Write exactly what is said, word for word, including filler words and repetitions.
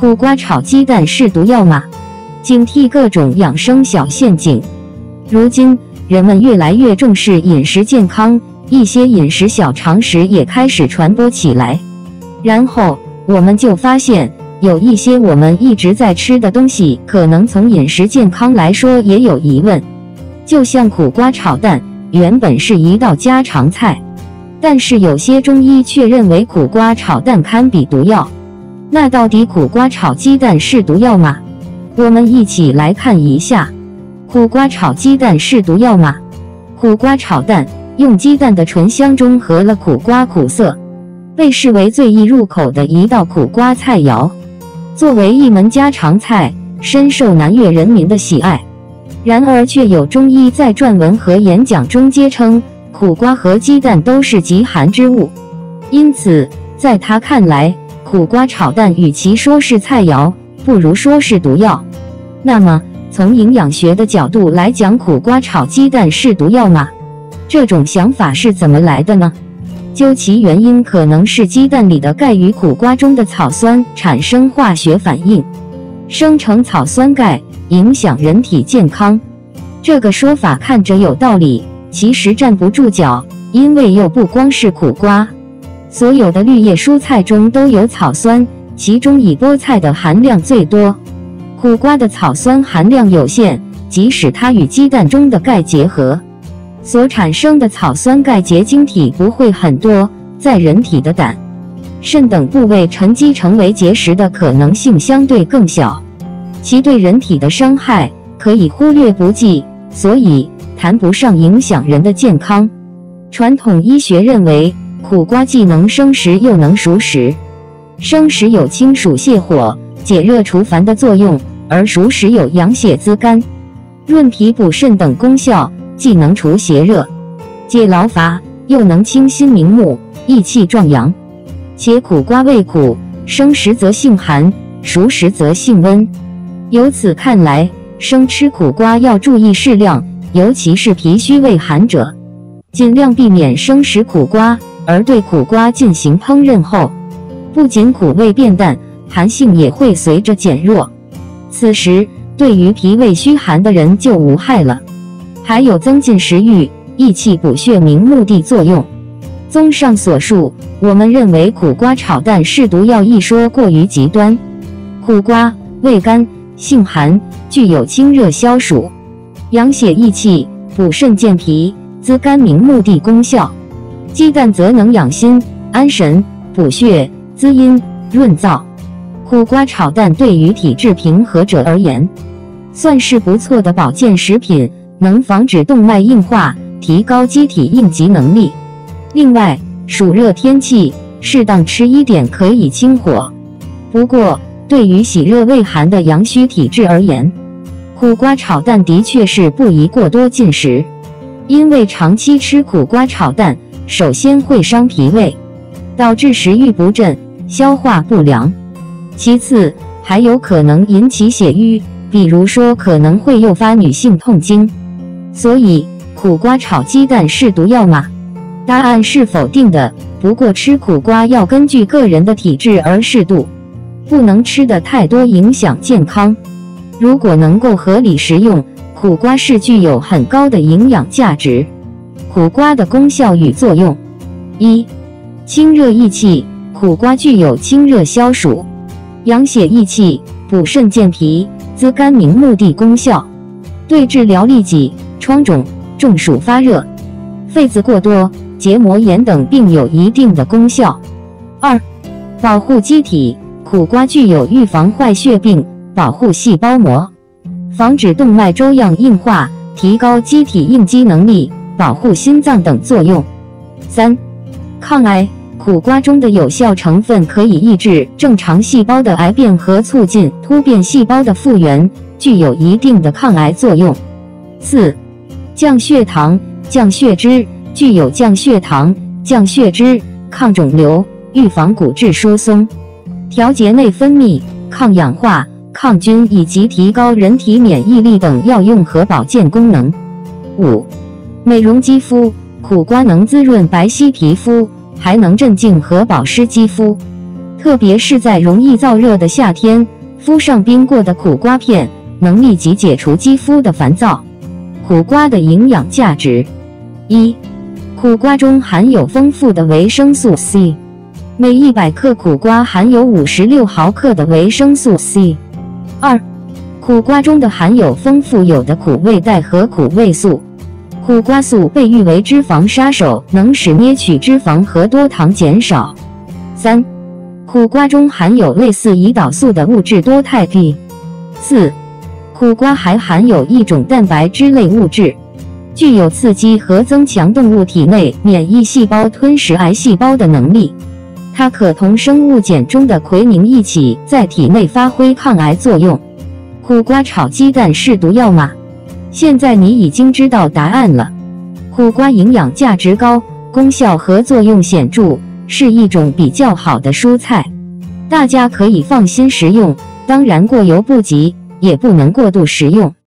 苦瓜炒鸡蛋是毒药吗？警惕各种养生小陷阱。如今，人们越来越重视饮食健康，一些饮食小常识也开始传播起来。然后，我们就发现，有一些我们一直在吃的东西，可能从饮食健康来说也有疑问。就像苦瓜炒蛋，原本是一道家常菜，但是有些中医却认为苦瓜炒蛋堪比毒药。那到底苦瓜炒鸡蛋是毒药吗？我们一起来看一下，苦瓜炒鸡蛋是毒药吗？苦瓜炒蛋用鸡蛋的醇香中和了苦瓜苦涩，被视为最易入口的一道苦瓜菜肴。作为一门家常菜，深受南越人民的喜爱。然而，却有中医在撰文和演讲中皆称苦瓜和鸡蛋都是极寒之物，因此，在他看来，苦瓜炒蛋与其说是菜肴，不如说是毒药。那么，从营养学的角度来讲，苦瓜炒鸡蛋是毒药吗？这种想法是怎么来的呢？究其原因，可能是鸡蛋里的钙与苦瓜中的草酸产生化学反应，生成草酸钙，影响人体健康。这个说法看着有道理，其实站不住脚，因为又不光是苦瓜。所有的绿叶蔬菜中都有草酸，其中以菠菜的含量最多。苦瓜的草酸含量有限，即使它与鸡蛋中的钙结合，所产生的草酸钙结晶体不会很多，在人体的胆、肾等部位沉积成为结石的可能性相对更小，其对人体的伤害可以忽略不计，所以谈不上影响人的健康。传统医学认为，苦瓜既能生食又能熟食，生食有清暑泻火、解热除烦的作用，而熟食有养血滋肝、润脾补肾等功效，既能除邪热、解劳乏，又能清心明目、益气壮阳。且苦瓜味苦，生食则性寒，熟食则性温。由此看来，生吃苦瓜要注意适量，尤其是脾虚胃寒者，尽量避免生食苦瓜。而对苦瓜进行烹饪后，不仅苦味变淡，寒性也会随着减弱，此时对于脾胃虚寒的人就无害了，还有增进食欲、益气补血明目的作用。综上所述，我们认为苦瓜炒蛋是毒药一说过于极端。苦瓜味甘性寒，具有清热消暑、养血益气、补肾健脾、滋肝明目的功效。鸡蛋则能养心、安神、补血、滋阴、润燥。苦瓜炒蛋对于体质平和者而言，算是不错的保健食品，能防止动脉硬化，提高机体应急能力。另外，暑热天气，适当吃一点可以清火。不过，对于喜热畏寒的阳虚体质而言，苦瓜炒蛋的确是不宜过多进食，因为长期吃苦瓜炒蛋，首先会伤脾胃，导致食欲不振、消化不良。其次，还有可能引起血瘀，比如说可能会诱发女性痛经。所以，苦瓜炒鸡蛋是毒药吗？答案是否定的。不过，吃苦瓜要根据个人的体质而适度，不能吃得太多，影响健康。如果能够合理食用，苦瓜是具有很高的营养价值。苦瓜的功效与作用：一、清热益气，苦瓜具有清热消暑、养血益气、补肾健脾、滋肝明目的功效，对治疗痢疾、疮肿、中暑发热、痱子过多、结膜炎等病有一定的功效。二、保护机体，苦瓜具有预防坏血病、保护细胞膜、防止动脉粥样硬化、提高机体应激能力、保护心脏等作用。三、抗癌，苦瓜中的有效成分可以抑制正常细胞的癌变和促进突变细胞的复原，具有一定的抗癌作用。四、降血糖，降血脂，具有降血糖、降血脂、抗肿瘤、预防骨质疏松、调节内分泌、抗氧化、抗菌以及提高人体免疫力等药用和保健功能。五、美容肌肤，苦瓜能滋润白皙皮肤，还能镇静和保湿肌肤。特别是在容易燥热的夏天，敷上冰过的苦瓜片，能立即解除肌肤的烦躁。苦瓜的营养价值：一、苦瓜中含有丰富的维生素 C， 每一百克苦瓜含有五十六毫克的维生素 C。二、苦瓜中的含有丰富有的苦味带和苦味素。苦瓜素被誉为脂肪杀手，能使捏取脂肪和多糖减少。三、苦瓜中含有类似胰岛素的物质多肽 P。四、苦瓜还含有一种蛋白质类物质，具有刺激和增强动物体内免疫细胞吞食癌细胞的能力。它可同生物碱中的奎宁一起在体内发挥抗癌作用。苦瓜炒鸡蛋是毒药吗？现在你已经知道答案了。苦瓜营养价值高，功效和作用显著，是一种比较好的蔬菜，大家可以放心食用。当然过犹不及，也不能过度食用。